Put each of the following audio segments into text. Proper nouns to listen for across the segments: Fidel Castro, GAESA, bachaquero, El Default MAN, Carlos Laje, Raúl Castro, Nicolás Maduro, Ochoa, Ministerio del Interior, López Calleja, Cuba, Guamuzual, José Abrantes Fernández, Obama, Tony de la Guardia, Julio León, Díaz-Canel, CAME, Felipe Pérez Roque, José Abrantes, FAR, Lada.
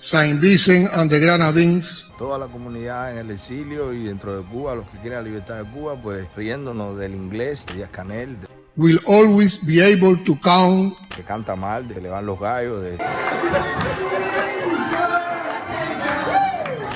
Saint Vincent and the Grenadines. Toda la comunidad en el exilio y dentro de Cuba, los que quieren la libertad de Cuba, pues riéndonos del inglés, de Díaz-Canel. We'll always be able to count. Que canta mal, de le van los gallos. De...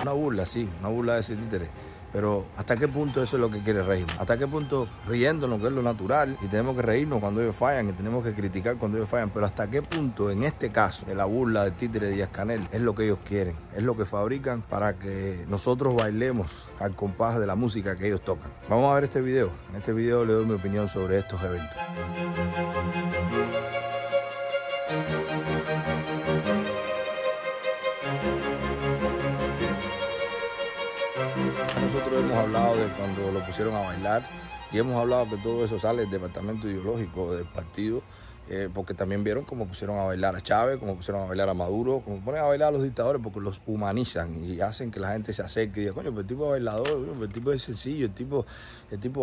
una burla, sí, una burla de ese títere. Pero ¿hasta qué punto eso es lo que quiere reírnos? ¿Hasta qué punto riéndonos, que es lo natural, y tenemos que reírnos cuando ellos fallan, y tenemos que criticar cuando ellos fallan? Pero ¿hasta qué punto, en este caso, de la burla del títere de Díaz-Canel, es lo que ellos quieren? Es lo que fabrican para que nosotros bailemos al compás de la música que ellos tocan. Vamos a ver este video. En este video le doy mi opinión sobre estos eventos. Nosotros hemos hablado de cuando lo pusieron a bailar y hemos hablado que todo eso sale del departamento ideológico del partido, porque también vieron cómo pusieron a bailar a Chávez, cómo pusieron a bailar a Maduro, cómo ponen a bailar a los dictadores, porque los humanizan y hacen que la gente se acerque y diga, coño, pero el tipo es bailador, pero el tipo es sencillo, el tipo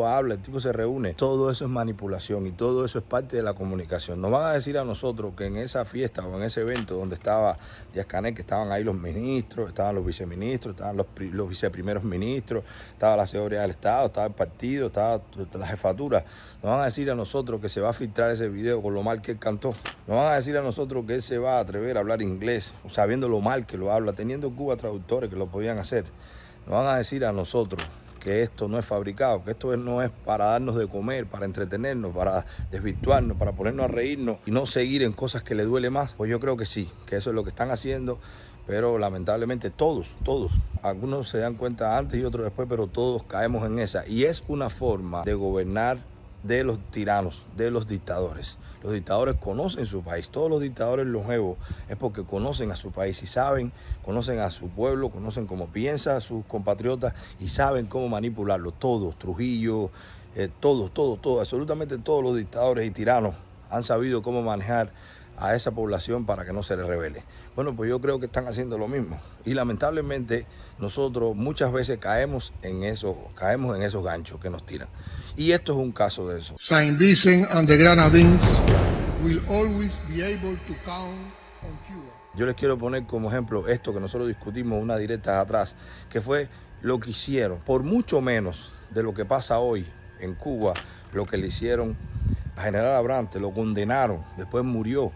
habla, el tipo se reúne. Todo eso es manipulación y todo eso es parte de la comunicación. Nos van a decir a nosotros que en esa fiesta o en ese evento donde estaba Díaz-Canel, que estaban ahí los ministros, estaban los viceministros, estaban los viceprimeros ministros, estaba la seguridad del Estado, estaba el partido, estaba la jefatura. Nos van a decir a nosotros que se va a filtrar ese video con lo mal que él cantó. Nos van a decir a nosotros que él se va a atrever a hablar inglés, sabiendo lo mal que lo habla, teniendo en Cuba traductores que lo podían hacer. Nos van a decir a nosotros que esto no es fabricado, que esto no es para darnos de comer, para entretenernos, para desvirtuarnos, para ponernos a reírnos y no seguir en cosas que le duele más. Pues yo creo que sí, que eso es lo que están haciendo, pero lamentablemente todos, algunos se dan cuenta antes y otros después, pero todos caemos en esa. Y es una forma de gobernar de los tiranos, de los dictadores. Los dictadores conocen su país. Todos los dictadores longevos es porque conocen a su país y saben, conocen a su pueblo, conocen cómo piensa sus compatriotas y saben cómo manipularlo. Todos, Trujillo, todos, absolutamente todos los dictadores y tiranos han sabido cómo manejar a esa población para que no se le revele. Bueno, pues yo creo que están haciendo lo mismo. Y lamentablemente nosotros muchas veces caemos en esos ganchos que nos tiran. Y esto es un caso de eso. Saint Vincent and the Grenadines will always be able to count on Cuba. Yo les quiero poner como ejemplo esto que nosotros discutimos una directa atrás, que fue lo que hicieron, por mucho menos de lo que pasa hoy en Cuba, lo que le hicieron a General Abrantes. Lo condenaron, después murió,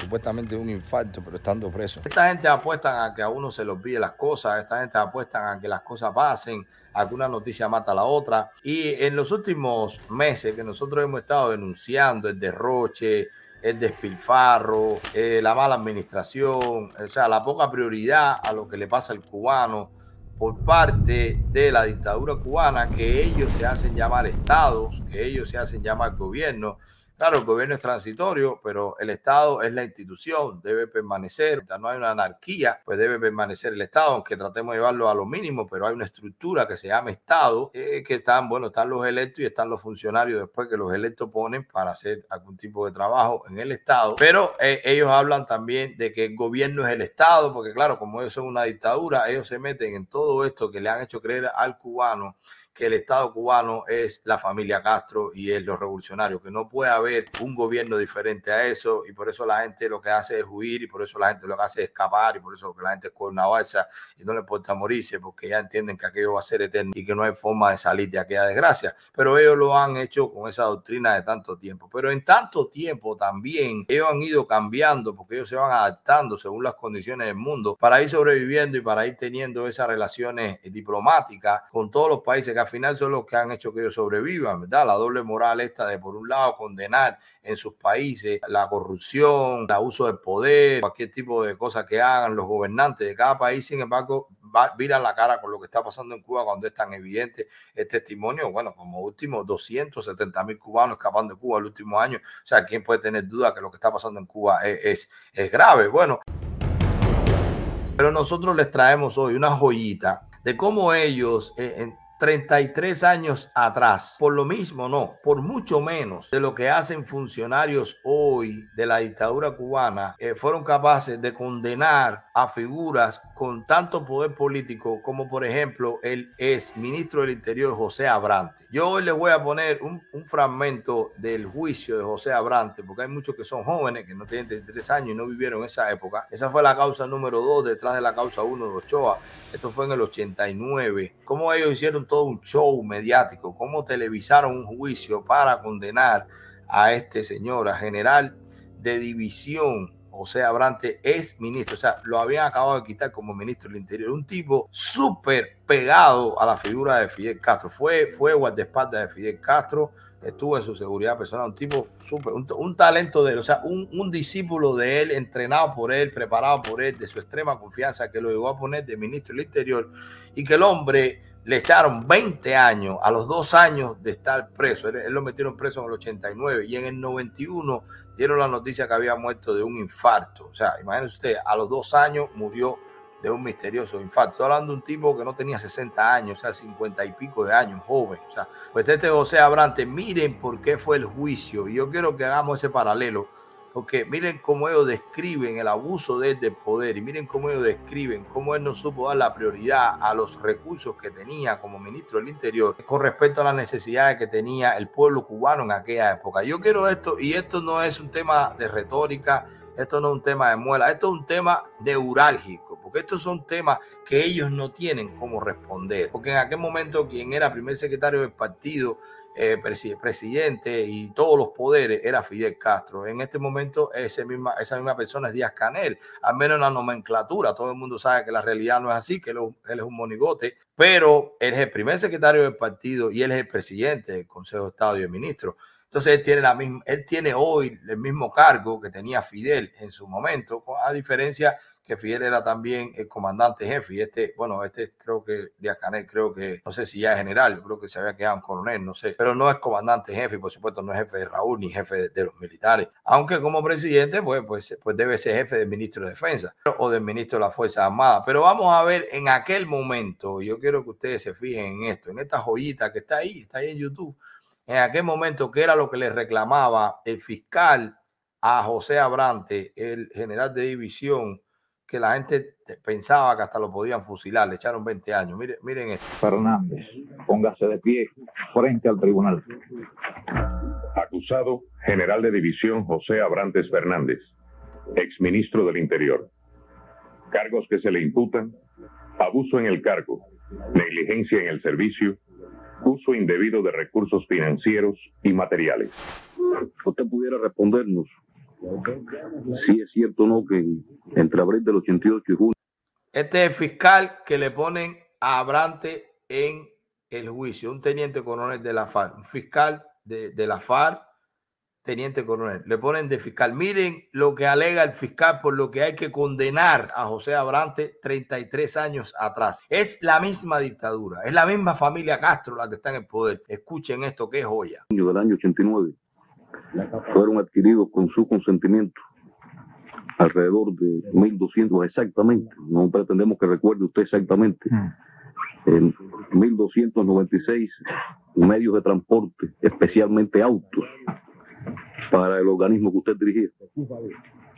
supuestamente de un infarto, pero estando preso. Esta gente apuestan a que a uno se le olvide las cosas, esta gente apuestan a que las cosas pasen, a que una noticia mata a la otra. Y en los últimos meses que nosotros hemos estado denunciando el derroche, el despilfarro, la mala administración, o sea, la poca prioridad a lo que le pasa al cubano por parte de la dictadura cubana, que ellos se hacen llamar estados, que ellos se hacen llamar gobierno. Claro, el gobierno es transitorio, pero el Estado es la institución, debe permanecer. No hay una anarquía, pues debe permanecer el Estado, aunque tratemos de llevarlo a lo mínimo, pero hay una estructura que se llama Estado, que están los electos y están los funcionarios después que los electos ponen para hacer algún tipo de trabajo en el Estado. Pero ellos hablan también de que el gobierno es el Estado, porque claro, como ellos son una dictadura, ellos se meten en todo esto que le han hecho creer al cubano, que el Estado cubano es la familia Castro y es los revolucionarios, que no puede haber un gobierno diferente a eso, y por eso la gente lo que hace es huir, y por eso la gente lo que hace es escapar, y por eso la gente coge una balsa y no le importa morirse, porque ya entienden que aquello va a ser eterno y que no hay forma de salir de aquella desgracia. Pero ellos lo han hecho con esa doctrina de tanto tiempo. Pero en tanto tiempo también ellos han ido cambiando, porque ellos se van adaptando según las condiciones del mundo para ir sobreviviendo y para ir teniendo esas relaciones diplomáticas con todos los países que al final son los que han hecho que ellos sobrevivan, ¿verdad? La doble moral esta de, por un lado, condenar en sus países la corrupción, el abuso del poder, cualquier tipo de cosa que hagan los gobernantes de cada país. Sin embargo, viran la cara con lo que está pasando en Cuba cuando es tan evidente el testimonio. Bueno, como último, 270.000 cubanos escapando de Cuba el último año. O sea, ¿quién puede tener duda que lo que está pasando en Cuba es grave? Bueno, pero nosotros les traemos hoy una joyita de cómo ellos 33 años atrás, por lo mismo no, por mucho menos de lo que hacen funcionarios hoy de la dictadura cubana, fueron capaces de condenar a figuras con tanto poder político como por ejemplo el ex ministro del Interior José Abrantes. Yo hoy les voy a poner un fragmento del juicio de José Abrantes, porque hay muchos que son jóvenes, que no tienen 33 años y no vivieron esa época. Esa fue la causa número 2 detrás de la causa 1 de Ochoa. Esto fue en el 89. Como ellos hicieron todo un show mediático, cómo televisaron un juicio para condenar a este señor, a general de división José Abrantes, ex ministro. O sea, lo habían acabado de quitar como ministro del Interior, un tipo súper pegado a la figura de Fidel Castro, fue guardaespaldas de Fidel Castro, estuvo en su seguridad personal, un tipo súper, un talento de él, o sea, un discípulo de él, entrenado por él, preparado por él, de su extrema confianza, que lo llegó a poner de ministro del Interior, y que el hombre le echaron 20 años a los 2 años de estar preso. Él lo metieron preso en el 89 y en el 91 dieron la noticia que había muerto de un infarto. O sea, imagínense ustedes, a los 2 años murió de un misterioso infarto. Estoy hablando de un tipo que no tenía 60 años, o sea, 50 y pico de años, joven. O sea, pues este José Abrantes, miren por qué fue el juicio. Y yo quiero que hagamos ese paralelo, porque miren cómo ellos describen el abuso de él del poder, y miren cómo ellos describen cómo él no supo dar la prioridad a los recursos que tenía como ministro del Interior con respecto a las necesidades que tenía el pueblo cubano en aquella época. Yo quiero esto, y esto no es un tema de retórica, esto no es un tema de muela, esto es un tema neurálgico, porque estos son temas que ellos no tienen cómo responder, porque en aquel momento quien era primer secretario del partido, presidente y todos los poderes, era Fidel Castro. En este momento esa misma persona es Díaz-Canel, al menos en la nomenclatura. Todo el mundo sabe que la realidad no es así, que él es un monigote, pero él es el primer secretario del partido y él es el presidente del Consejo de Estado y el ministro. Entonces él tiene hoy el mismo cargo que tenía Fidel en su momento, a diferencia que Fidel era también el comandante jefe, y este creo que Díaz-Canel, creo que, no sé si ya es general, yo creo que se había quedado en coronel, no sé, pero no es comandante jefe, y por supuesto no es jefe de Raúl, ni jefe de los militares, aunque como presidente, pues debe ser jefe del ministro de Defensa o del ministro de las Fuerzas Armadas. Pero vamos a ver en aquel momento, yo quiero que ustedes se fijen en esto, en esta joyita que está ahí en YouTube, en aquel momento, que era lo que le reclamaba el fiscal a José Abrantes, el general de división, que la gente pensaba que hasta lo podían fusilar. Le echaron 20 años. Miren esto. Fernández, póngase de pie frente al tribunal. Acusado, general de división José Abrantes Fernández, exministro del Interior. Cargos que se le imputan: abuso en el cargo, negligencia en el servicio, uso indebido de recursos financieros y materiales. ¿Usted pudiera respondernos si es cierto o no que entre abril del 88 y junio? Este es el fiscal que le ponen a Abrantes en el juicio, un teniente coronel de la FAR, un fiscal de la FAR, teniente coronel, le ponen de fiscal. Miren lo que alega el fiscal por lo que hay que condenar a José Abrantes 33 años atrás. Es la misma dictadura, es la misma familia Castro la que está en el poder. Escuchen esto, que es joya. Del año 89 fueron adquiridos con su consentimiento alrededor de 1.200 exactamente, no pretendemos que recuerde usted exactamente, 1.296 medios de transporte, especialmente autos, para el organismo que usted dirigía.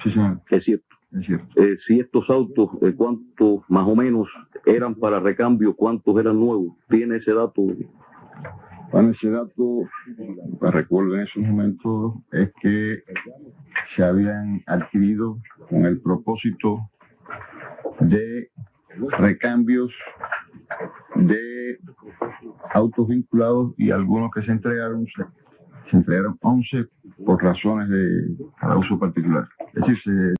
Sí, señor. Es cierto. Es cierto. Si estos autos, ¿cuántos más o menos eran para recambio? ¿Cuántos eran nuevos? ¿Tiene ese dato? Bueno, ese dato, recuerdo en esos momentos, es que se habían adquirido con el propósito de recambios de autos vinculados, y algunos que se entregaron 11 por razones de cada uso particular. Es decir,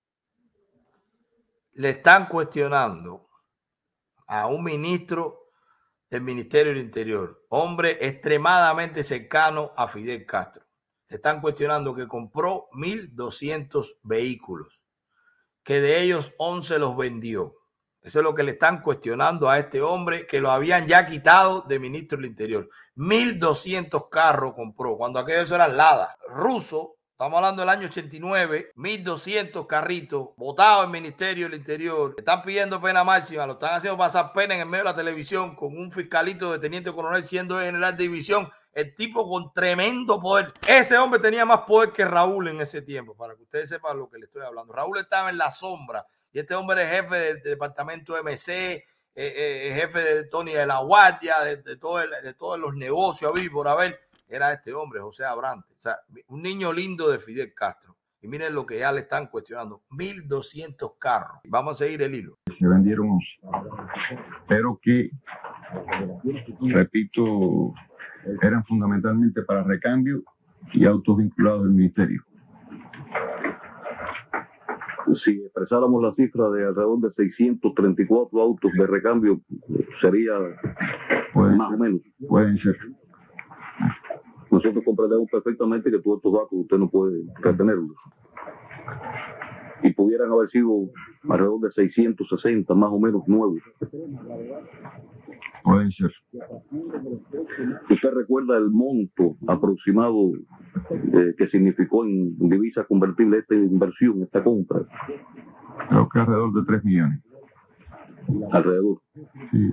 le están cuestionando a un ministro del Ministerio del Interior, hombre extremadamente cercano a Fidel Castro. Le están cuestionando que compró 1.200 vehículos, que de ellos 11 los vendió. Eso es lo que le están cuestionando a este hombre, que lo habían ya quitado de ministro del Interior. 1.200 carros compró, cuando aquellos eran Lada, ruso, Estamos hablando del año 89, 1.200 carritos botados en el Ministerio del Interior. Están pidiendo pena máxima, lo están haciendo pasar pena en el medio de la televisión con un fiscalito de teniente coronel siendo general de división, el tipo con tremendo poder. Ese hombre tenía más poder que Raúl en ese tiempo, para que ustedes sepan lo que le estoy hablando. Raúl estaba en la sombra y este hombre es jefe del departamento MC, jefe de Tony de la Guardia, de todos los negocios, a por haber. Era este hombre, José Abrantes. O sea, un niño lindo de Fidel Castro. Y miren lo que ya le están cuestionando. 1.200 carros. Vamos a seguir el hilo. Se vendieron, pero que, repito, eran fundamentalmente para recambio y autos vinculados del ministerio. Si expresáramos la cifra de alrededor de 634 autos de recambio, sería más o menos. Pueden ser. Nosotros comprendemos perfectamente que todos estos datos usted no puede retenerlos. Y pudieran haber sido alrededor de 660, más o menos, nuevos. Pueden ser. ¿Usted recuerda el monto aproximado que significó en divisas convertirle esta inversión, esta compra? Creo que alrededor de 3 millones. Alrededor. Sí.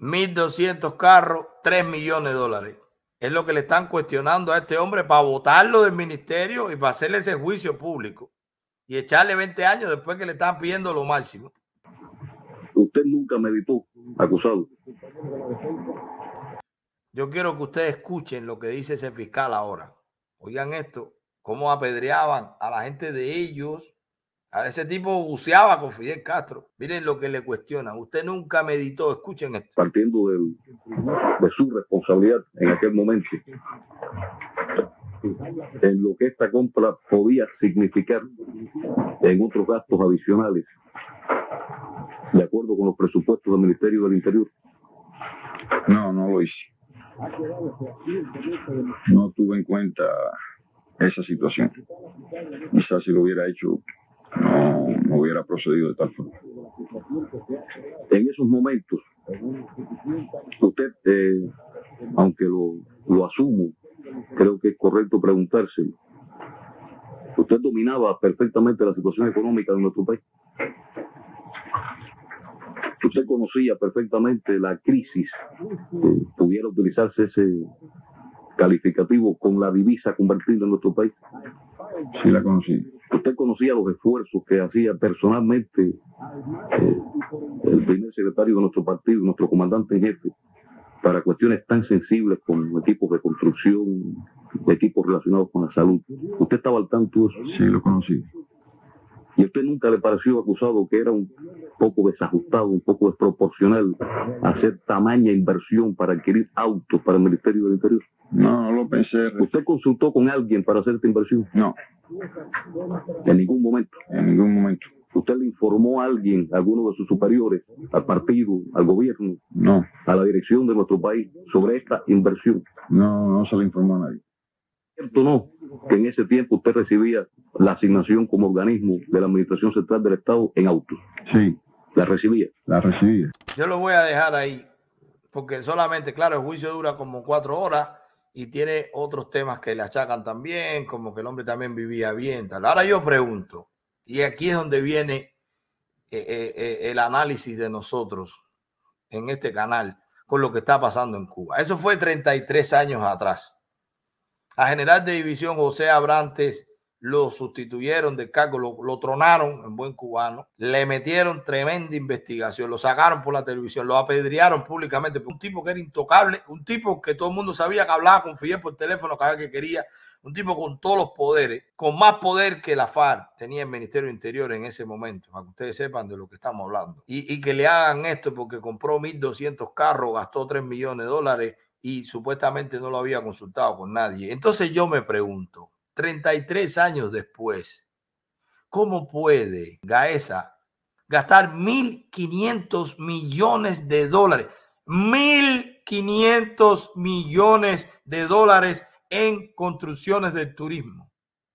1.200 carros, 3 millones de dólares. Es lo que le están cuestionando a este hombre para votarlo del ministerio y para hacerle ese juicio público y echarle 20 años después que le están pidiendo lo máximo. Usted nunca meditó, acusado. Yo quiero que ustedes escuchen lo que dice ese fiscal ahora. Oigan esto, cómo apedreaban a la gente de ellos. A ese tipo buceaba con Fidel Castro. Miren lo que le cuestionan. Usted nunca meditó. Escuchen esto. Partiendo de su responsabilidad en aquel momento, en lo que esta compra podía significar en otros gastos adicionales, de acuerdo con los presupuestos del Ministerio del Interior. No, no lo hice. No tuve en cuenta esa situación. Quizás si lo hubiera hecho, no hubiera procedido de tal forma. En esos momentos, usted, aunque lo asumo, creo que es correcto preguntarse, ¿usted dominaba perfectamente la situación económica de nuestro país? ¿Usted conocía perfectamente la crisis? ¿Pudiera utilizarse ese calificativo con la divisa convertida en nuestro país? Sí, la conocí. ¿Usted conocía los esfuerzos que hacía personalmente el primer secretario de nuestro partido, nuestro comandante en jefe, para cuestiones tan sensibles como equipos de construcción, equipos relacionados con la salud? ¿Usted estaba al tanto de eso? Sí, lo conocí. ¿Y a usted nunca le pareció, acusado, que era un poco desajustado, un poco desproporcional hacer tamaña inversión para adquirir autos para el Ministerio del Interior? No, no lo pensé. ¿Usted consultó con alguien para hacer esta inversión? No. ¿En ningún momento? En ningún momento. ¿Usted le informó a alguien, a alguno de sus superiores, al partido, al gobierno? No. ¿A la dirección de nuestro país sobre esta inversión? No, no se le informó a nadie. ¿Cierto no? Que en ese tiempo usted recibía la asignación como organismo de la Administración Central del Estado en autos. Sí. ¿La recibía? La recibía. Yo lo voy a dejar ahí, porque solamente, claro, el juicio dura como 4 horas y tiene otros temas que le achacan también, como que el hombre también vivía bien, tal. Ahora yo pregunto, y aquí es donde viene el análisis de nosotros en este canal con lo que está pasando en Cuba. Eso fue 33 años atrás. A general de división José Abrantes lo sustituyeron del cargo, lo tronaron en buen cubano, le metieron tremenda investigación, lo sacaron por la televisión, lo apedrearon públicamente, un tipo que era intocable, un tipo que todo el mundo sabía que hablaba con Fidel por teléfono cada vez que quería, un tipo con todos los poderes, con más poder que la FAR tenía el Ministerio del Interior en ese momento, para que ustedes sepan de lo que estamos hablando. Y que le hagan esto porque compró 1.200 carros, gastó 3 millones de dólares, y supuestamente no lo había consultado con nadie. Entonces yo me pregunto, 33 años después, ¿cómo puede GAESA gastar 1.500 millones de dólares? 1.500 millones de dólares en construcciones del turismo.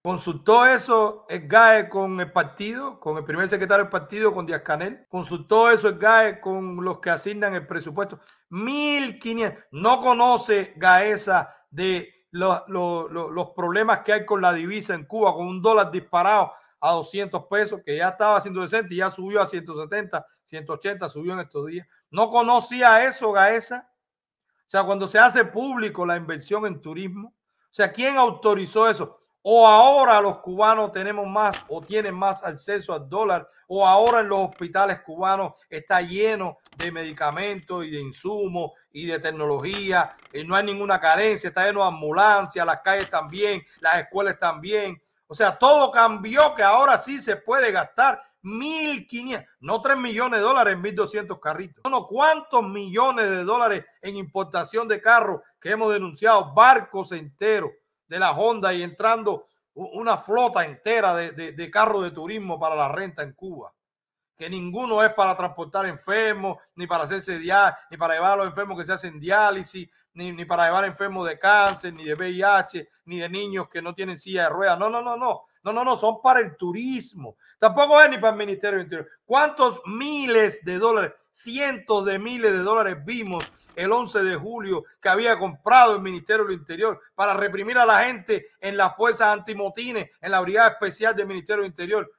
¿Consultó eso el GAE con el partido, con el primer secretario del partido, con Díaz-Canel? ¿Consultó eso el GAE con los que asignan el presupuesto? 1.500. ¿No conoce GAESA de los problemas que hay con la divisa en Cuba, con un dólar disparado a 200 pesos, que ya estaba siendo decente y ya subió a 170, 180, subió en estos días? ¿No conocía eso GAESA? O sea, cuando se hace público la inversión en turismo, o sea, ¿quién autorizó eso? O ahora los cubanos tenemos más o tienen más acceso al dólar, o ahora en los hospitales cubanos está lleno de medicamentos y de insumos y de tecnología, y no hay ninguna carencia, está lleno de ambulancias, las calles también, las escuelas también. O sea, todo cambió, que ahora sí se puede gastar 1.500, no 3 millones de dólares en 1.200 carritos. No, ¿cuántos millones de dólares en importación de carros que hemos denunciado? Barcos enteros de la Honda y entrando una flota entera de carros de turismo para la renta en Cuba, que ninguno es para transportar enfermos, ni para hacerse diálisis, ni para llevar a los enfermos que se hacen diálisis, ni para llevar enfermos de cáncer, ni de VIH, ni de niños que no tienen silla de ruedas. No, son para el turismo. Tampoco es ni para el Ministerio del Interior. ¿Cuántos miles de dólares, cientos de miles de dólares vimos el 11 de julio que había comprado el Ministerio del Interior para reprimir a la gente en las fuerzas antimotines, en la brigada especial del Ministerio del Interior?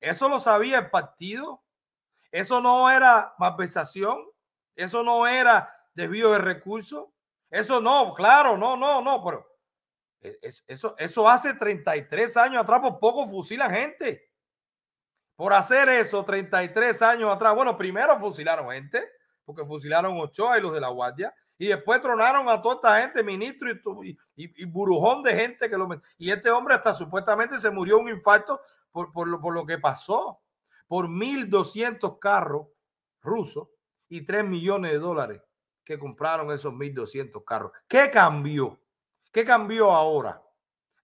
¿Eso lo sabía el partido? ¿Eso no era malversación? ¿Eso no era desvío de recursos? Eso no, claro, no, pero eso hace 33 años atrás por poco fusilan gente. Por hacer eso 33 años atrás, bueno, primero fusilaron gente, porque fusilaron Ochoa y los de la Guardia, y después tronaron a toda esta gente, ministro y burujón de gente que lo... Y este hombre hasta supuestamente se murió un infarto por lo que pasó, por 1.200 carros rusos y 3 millones de dólares que compraron esos 1.200 carros. ¿Qué cambió? ¿Qué cambió ahora?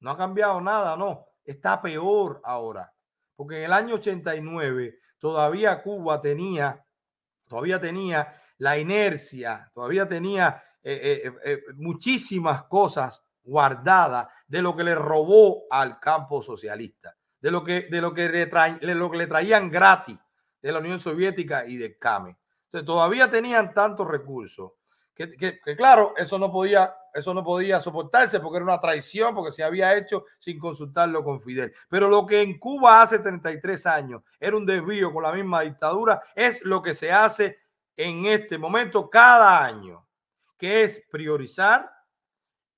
No ha cambiado nada, no. Está peor ahora. Porque en el año 89 todavía Cuba todavía tenía la inercia, todavía tenía muchísimas cosas guardadas de lo que le robó al campo socialista, de lo que le traían gratis de la Unión Soviética y del CAME. Entonces todavía tenían tantos recursos que claro, eso no podía soportarse porque era una traición, porque se había hecho sin consultarlo con Fidel. Pero lo que en Cuba hace 33 años era un desvío con la misma dictadura es lo que se hace en este momento cada año, que es priorizar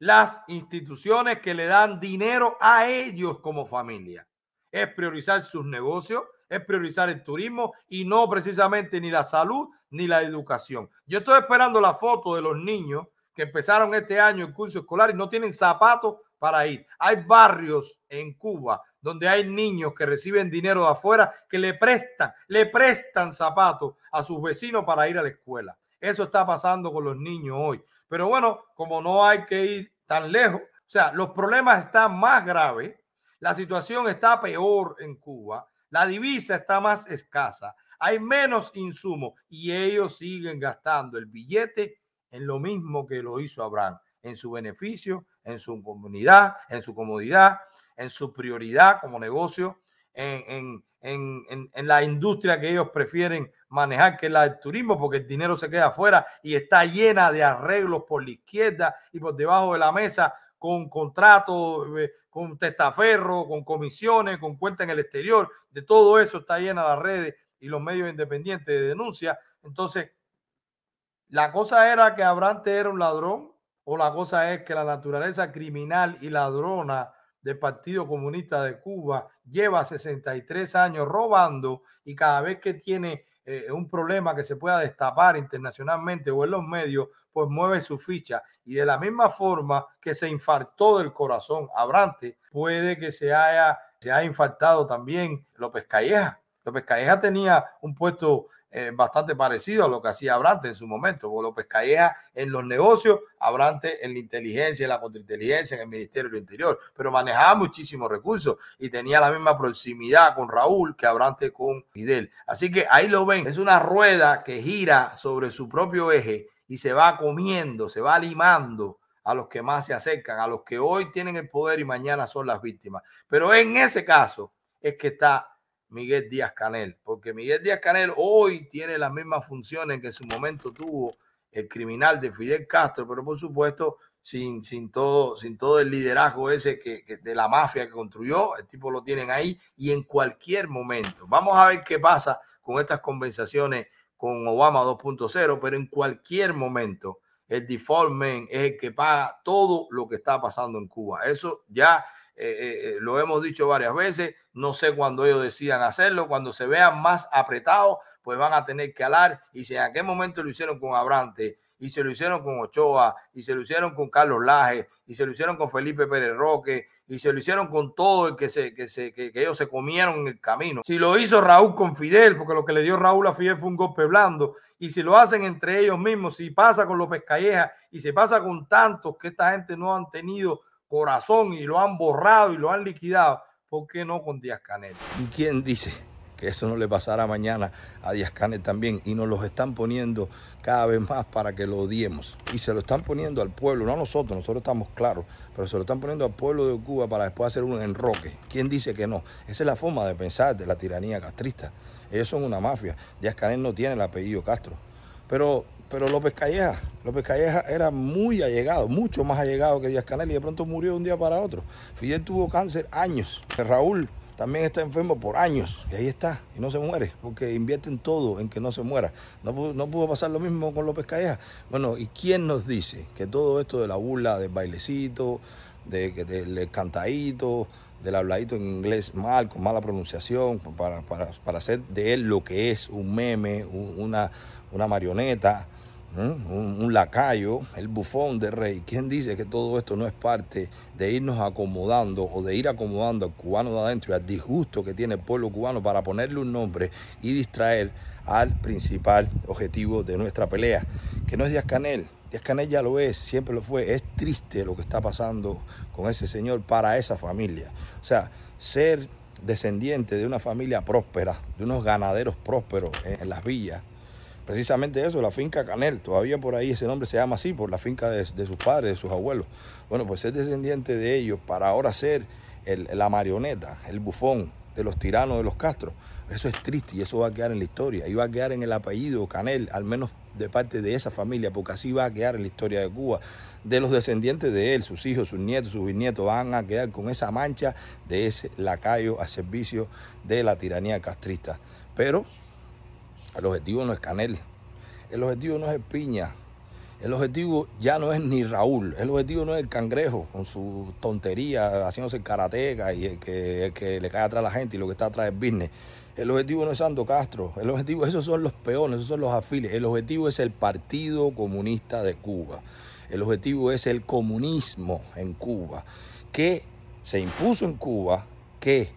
las instituciones que le dan dinero a ellos como familia. Es priorizar sus negocios, es priorizar el turismo y no precisamente ni la salud ni la educación. Yo estoy esperando la foto de los niños que empezaron este año el curso escolar y no tienen zapatos para ir. Hay barrios en Cuba donde hay niños que reciben dinero de afuera que le prestan zapatos a sus vecinos para ir a la escuela. Eso está pasando con los niños hoy. Pero bueno, como no hay que ir tan lejos, o sea, los problemas están más graves, la situación está peor en Cuba, la divisa está más escasa, hay menos insumos y ellos siguen gastando el billete en lo mismo que lo hizo Abraham, en su beneficio, en su comunidad, en su comodidad, en su prioridad como negocio, en la industria que ellos prefieren manejar, que es la del turismo, porque el dinero se queda afuera y está llena de arreglos por la izquierda y por debajo de la mesa, con contratos, con testaferro, con comisiones, con cuentas en el exterior. De todo eso está llena las redes y los medios independientes de denuncia. Entonces, ¿la cosa era que Abrantes era un ladrón o la cosa es que la naturaleza criminal y ladrona del Partido Comunista de Cuba lleva 63 años robando y cada vez que tiene un problema que se pueda destapar internacionalmente o en los medios, pues mueve su ficha? Y de la misma forma que se infartó del corazón Abrantes, puede que se haya infartado también López Calleja. López Calleja tenía un puesto bastante parecido a lo que hacía Abrantes en su momento, porque López Calleja en los negocios, Abrantes en la inteligencia, en la contrainteligencia, en el Ministerio del Interior, pero manejaba muchísimos recursos y tenía la misma proximidad con Raúl que Abrantes con Fidel. Así que ahí lo ven, es una rueda que gira sobre su propio eje y se va comiendo, se va limando a los que más se acercan, a los que hoy tienen el poder y mañana son las víctimas. Pero en ese caso es que está Miguel Díaz-Canel, porque Miguel Díaz-Canel hoy tiene las mismas funciones que en su momento tuvo el criminal de Fidel Castro, pero por supuesto sin todo el liderazgo ese que de la mafia que construyó. El tipo lo tienen ahí y en cualquier momento. Vamos a ver qué pasa con estas conversaciones con Obama 2.0, pero en cualquier momento el default man es el que paga todo lo que está pasando en Cuba. Eso ya lo hemos dicho varias veces. No sé cuándo ellos decidan hacerlo, cuando se vean más apretados, pues van a tener que alar. Y si en aquel momento lo hicieron con Abrantes, y se lo hicieron con Ochoa, y se lo hicieron con Carlos Laje, y se lo hicieron con Felipe Pérez Roque, y se lo hicieron con todo el que ellos se comieron en el camino. Si lo hizo Raúl con Fidel, porque lo que le dio Raúl a Fidel fue un golpe blando, y si lo hacen entre ellos mismos, si pasa con López Calleja, y se pasa con tantos que esta gente no han tenido corazón y lo han borrado y lo han liquidado, ¿por qué no con Díaz-Canel? ¿Y quién dice que eso no le pasará mañana a Díaz-Canel también? Y nos los están poniendo cada vez más para que lo odiemos. Y se lo están poniendo al pueblo, no a nosotros, nosotros estamos claros, pero se lo están poniendo al pueblo de Cuba para después hacer un enroque. ¿Quién dice que no? Esa es la forma de pensar de la tiranía castrista. Ellos son una mafia. Díaz-Canel no tiene el apellido Castro. Pero López Calleja era muy allegado, mucho más allegado que Díaz-Canel, y de pronto murió de un día para otro. Fidel tuvo cáncer años. Raúl también está enfermo por años, y ahí está, y no se muere, porque invierten todo en que no se muera. No pudo pasar lo mismo con López Calleja. Bueno, ¿y quién nos dice que todo esto de la burla, del bailecito, del cantadito, del habladito en inglés mal, con mala pronunciación, para hacer de él lo que es, un meme, una marioneta, un lacayo, el bufón de rey? ¿Quién dice que todo esto no es parte de irnos acomodando, o de ir acomodando al cubano de adentro y al disgusto que tiene el pueblo cubano, para ponerle un nombre y distraer al principal objetivo de nuestra pelea, que no es Díaz-Canel? Díaz-Canel ya lo es, siempre lo fue. Es triste lo que está pasando con ese señor para esa familia. O sea, ser descendiente de una familia próspera, de unos ganaderos prósperos en las villas, precisamente eso, la finca Canel, todavía por ahí ese nombre se llama así, por la finca de sus padres, de sus abuelos. Bueno, pues ser descendiente de ellos para ahora ser la marioneta, el bufón de los tiranos de los Castro, eso es triste, y eso va a quedar en la historia, y va a quedar en el apellido Canel, al menos de parte de esa familia, porque así va a quedar en la historia de Cuba. De los descendientes de él, sus hijos, sus nietos, sus bisnietos, van a quedar con esa mancha de ese lacayo al servicio de la tiranía castrista. Pero el objetivo no es Canel, el objetivo no es el Piña, el objetivo ya no es ni Raúl, el objetivo no es el Cangrejo con su tontería, haciéndose el karateca y el que le cae atrás a la gente y lo que está atrás es business. El objetivo no es Sando Castro, el objetivo, esos son los peones, esos son los afiles. El objetivo es el Partido Comunista de Cuba, el objetivo es el comunismo en Cuba, que se impuso en Cuba, que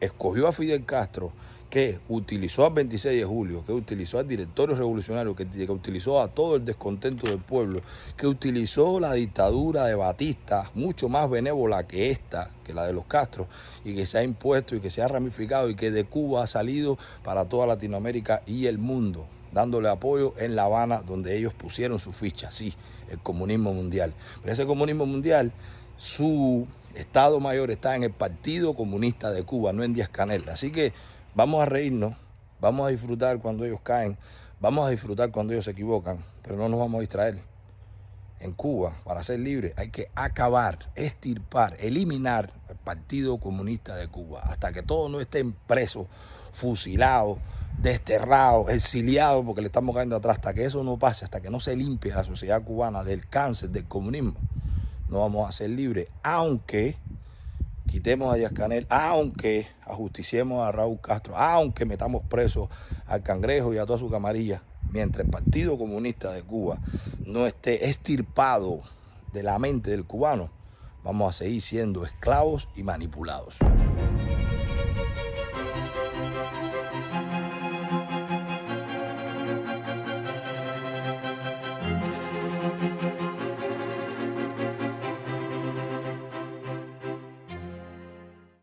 escogió a Fidel Castro, que utilizó al 26 de julio, que utilizó al directorio revolucionario, que utilizó a todo el descontento del pueblo, que utilizó la dictadura de Batista, mucho más benévola que esta, que la de los Castro, y que se ha impuesto y que se ha ramificado, y que de Cuba ha salido para toda Latinoamérica y el mundo, dándole apoyo en La Habana, donde ellos pusieron su ficha. Sí, el comunismo mundial. Pero ese comunismo mundial, su Estado Mayor está en el Partido Comunista de Cuba, no en Díaz-Canel. Así que vamos a reírnos, vamos a disfrutar cuando ellos caen, vamos a disfrutar cuando ellos se equivocan, pero no nos vamos a distraer. En Cuba, para ser libre, hay que acabar, extirpar, eliminar el Partido Comunista de Cuba, hasta que todos no estén presos, fusilados, desterrados, exiliados, porque le estamos cayendo atrás. Hasta que eso no pase, hasta que no se limpie la sociedad cubana del cáncer del comunismo, no vamos a ser libres, aunque quitemos a Díaz-Canel, aunque ajusticiemos a Raúl Castro, aunque metamos presos al Cangrejo y a toda su camarilla. Mientras el Partido Comunista de Cuba no esté extirpado de la mente del cubano, vamos a seguir siendo esclavos y manipulados.